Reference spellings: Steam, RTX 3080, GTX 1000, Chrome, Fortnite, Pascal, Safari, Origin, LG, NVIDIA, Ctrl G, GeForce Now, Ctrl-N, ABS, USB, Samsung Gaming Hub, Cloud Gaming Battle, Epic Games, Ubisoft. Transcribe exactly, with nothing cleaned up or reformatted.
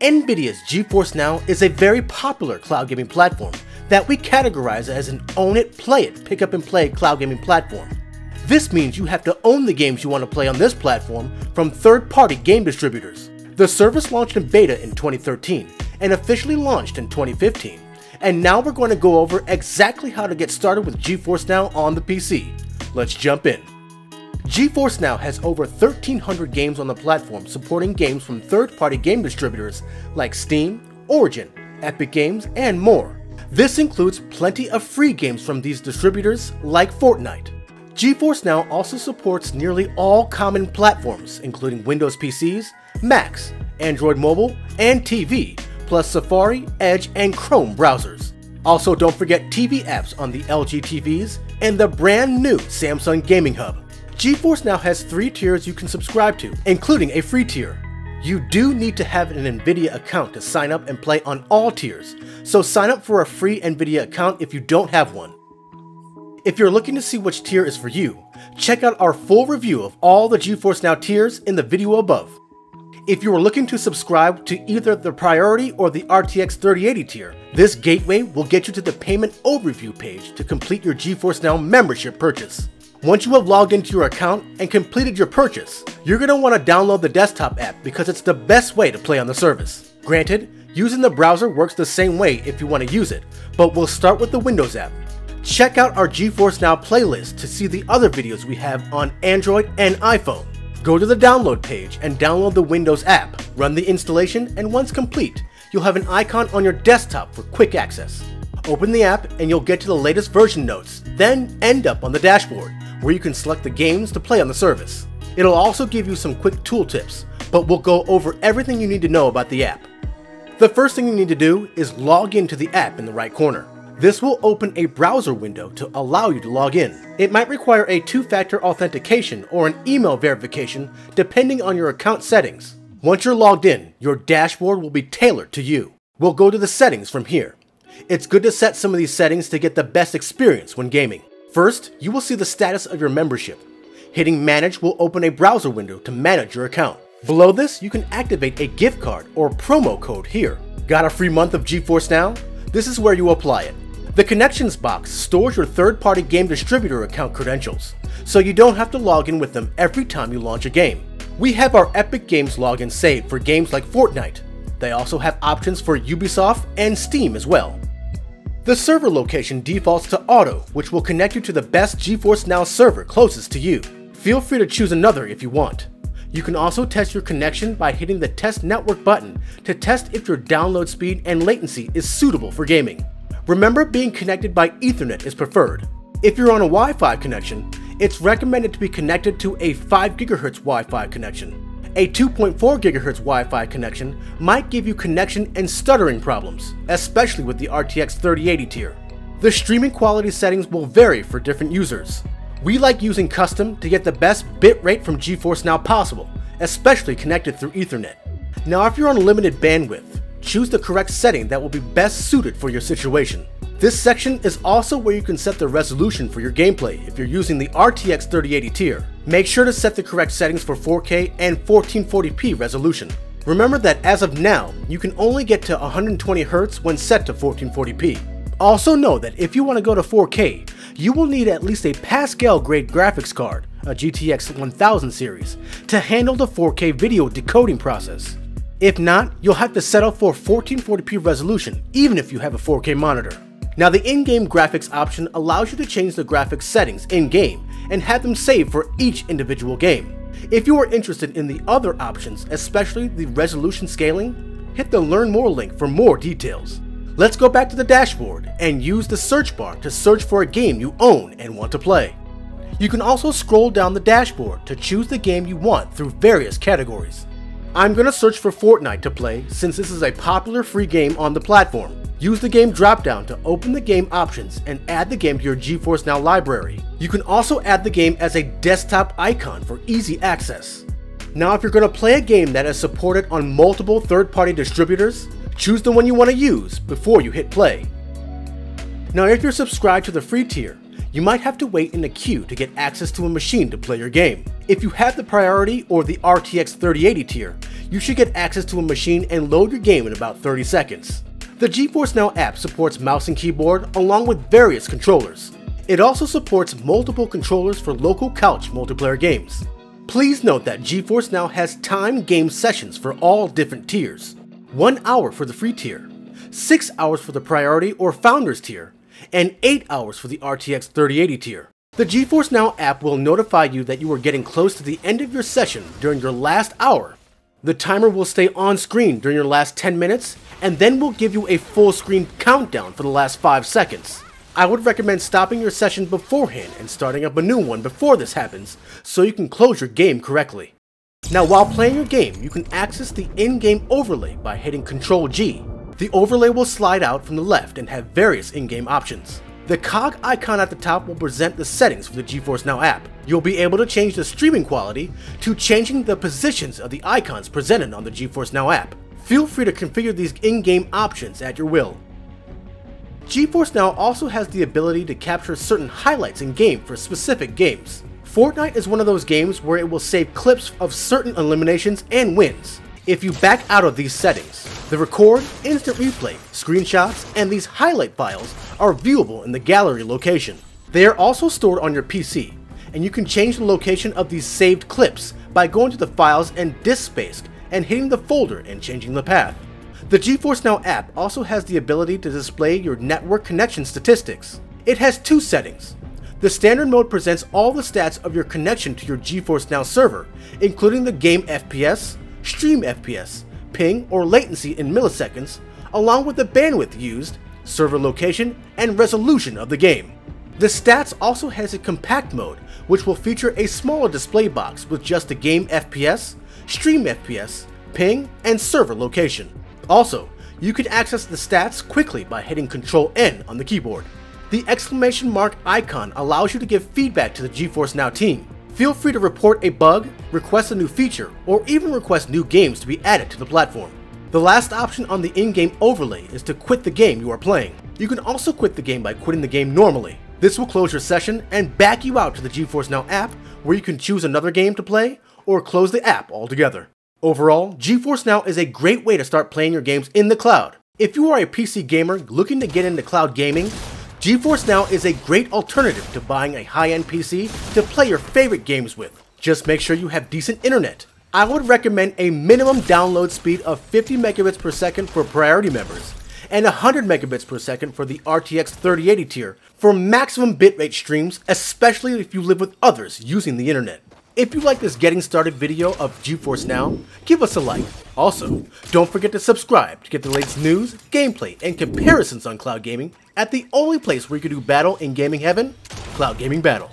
NVIDIA's GeForce Now is a very popular cloud gaming platform that we categorize as an own it, play it, pick up and play cloud gaming platform. This means you have to own the games you want to play on this platform from third-party game distributors. The service launched in beta in twenty thirteen and officially launched in twenty fifteen. And now we're going to go over exactly how to get started with GeForce Now on the P C. Let's jump in. GeForce Now has over thirteen hundred games on the platform, supporting games from third-party game distributors like Steam, Origin, Epic Games, and more. This includes plenty of free games from these distributors like Fortnite. GeForce Now also supports nearly all common platforms, including Windows P Cs, Macs, Android mobile, and T V, plus Safari, Edge, and Chrome browsers. Also, don't forget T V apps on the L G T Vs and the brand new Samsung Gaming Hub. GeForce Now has three tiers you can subscribe to, including a free tier. You do need to have an NVIDIA account to sign up and play on all tiers, so sign up for a free NVIDIA account if you don't have one. If you're looking to see which tier is for you, check out our full review of all the GeForce Now tiers in the video above. If you are looking to subscribe to either the Priority or the R T X thirty eighty tier, this gateway will get you to the payment overview page to complete your GeForce Now membership purchase. Once you have logged into your account and completed your purchase, you're going to want to download the desktop app because it's the best way to play on the service. Granted, using the browser works the same way if you want to use it, but we'll start with the Windows app. Check out our GeForce Now playlist to see the other videos we have on Android and iPhone. Go to the download page and download the Windows app, run the installation, and once complete, you'll have an icon on your desktop for quick access. Open the app and you'll get to the latest version notes, then end up on the dashboard, where you can select the games to play on the service. It'll also give you some quick tool tips, but we'll go over everything you need to know about the app. The first thing you need to do is log into the app in the right corner. This will open a browser window to allow you to log in. It might require a two-factor authentication or an email verification depending on your account settings. Once you're logged in, your dashboard will be tailored to you. We'll go to the settings from here. It's good to set some of these settings to get the best experience when gaming. First, you will see the status of your membership. Hitting Manage will open a browser window to manage your account. Below this, you can activate a gift card or promo code here. Got a free month of GeForce Now? This is where you apply it. The Connections box stores your third-party game distributor account credentials, so you don't have to log in with them every time you launch a game. We have our Epic Games login saved for games like Fortnite. They also have options for Ubisoft and Steam as well. The server location defaults to auto, which will connect you to the best GeForce Now server closest to you. Feel free to choose another if you want. You can also test your connection by hitting the Test Network button to test if your download speed and latency is suitable for gaming. Remember, being connected by Ethernet is preferred. If you're on a Wi-Fi connection, it's recommended to be connected to a five gigahertz Wi-Fi connection. A two point four gigahertz Wi-Fi connection might give you connection and stuttering problems, especially with the R T X thirty eighty tier. The streaming quality settings will vary for different users. We like using custom to get the best bitrate from GeForce Now possible, especially connected through Ethernet. Now, if you're on limited bandwidth, choose the correct setting that will be best suited for your situation. This section is also where you can set the resolution for your gameplay if you're using the R T X thirty eighty tier. Make sure to set the correct settings for four K and fourteen forty p resolution. Remember that as of now, you can only get to one hundred twenty hertz when set to fourteen forty p. Also know that if you want to go to four K, you will need at least a Pascal grade graphics card, a G T X one thousand series, to handle the four K video decoding process. If not, you'll have to settle for fourteen forty p resolution even if you have a four K monitor. Now, the in-game graphics option allows you to change the graphics settings in-game and have them saved for each individual game. If you are interested in the other options, especially the resolution scaling, hit the Learn More link for more details. Let's go back to the dashboard and use the search bar to search for a game you own and want to play. You can also scroll down the dashboard to choose the game you want through various categories. I'm going to search for Fortnite to play since this is a popular free game on the platform. Use the game dropdown to open the game options and add the game to your GeForce Now library. You can also add the game as a desktop icon for easy access. Now, if you're going to play a game that is supported on multiple third-party distributors, choose the one you want to use before you hit play. Now, if you're subscribed to the free tier, you might have to wait in a queue to get access to a machine to play your game. If you have the Priority or the R T X thirty eighty tier, you should get access to a machine and load your game in about thirty seconds. The GeForce Now app supports mouse and keyboard along with various controllers. It also supports multiple controllers for local couch multiplayer games. Please note that GeForce Now has timed game sessions for all different tiers. One hour for the free tier, six hours for the priority or founders tier, and eight hours for the R T X thirty eighty tier. The GeForce Now app will notify you that you are getting close to the end of your session during your last hour. The timer will stay on screen during your last ten minutes, and then will give you a full screen countdown for the last five seconds. I would recommend stopping your session beforehand and starting up a new one before this happens, so you can close your game correctly. Now while playing your game, you can access the in-game overlay by hitting Ctrl G. The overlay will slide out from the left and have various in-game options. The cog icon at the top will present the settings for the GeForce Now app. You'll be able to change the streaming quality to changing the positions of the icons presented on the GeForce Now app. Feel free to configure these in-game options at your will. GeForce Now also has the ability to capture certain highlights in-game for specific games. Fortnite is one of those games where it will save clips of certain eliminations and wins. If you back out of these settings, the record, instant replay, screenshots, and these highlight files are viewable in the gallery location. They are also stored on your P C, and you can change the location of these saved clips by going to the files and disk space and hitting the folder and changing the path. The GeForce Now app also has the ability to display your network connection statistics. It has two settings. The standard mode presents all the stats of your connection to your GeForce Now server, including the game F P S, stream F P S, ping or latency in milliseconds, along with the bandwidth used, server location, and resolution of the game. The stats also has a compact mode, which will feature a smaller display box with just the game F P S, stream F P S, ping, and server location. Also, you can access the stats quickly by hitting Ctrl-N on the keyboard. The exclamation mark icon allows you to give feedback to the GeForce Now team. Feel free to report a bug, request a new feature, or even request new games to be added to the platform. The last option on the in-game overlay is to quit the game you are playing. You can also quit the game by quitting the game normally. This will close your session and back you out to the GeForce Now app, where you can choose another game to play or close the app altogether. Overall, GeForce Now is a great way to start playing your games in the cloud. If you are a P C gamer looking to get into cloud gaming, GeForce Now is a great alternative to buying a high-end P C to play your favorite games with. Just make sure you have decent internet. I would recommend a minimum download speed of fifty megabits per second for priority members and one hundred megabits per second for the R T X thirty eighty tier for maximum bitrate streams, especially if you live with others using the internet. If you like this getting started video of GeForce Now, give us a like. Also, don't forget to subscribe to get the latest news, gameplay, and comparisons on cloud gaming at the only place where you can do battle in gaming heaven, Cloud Gaming Battle.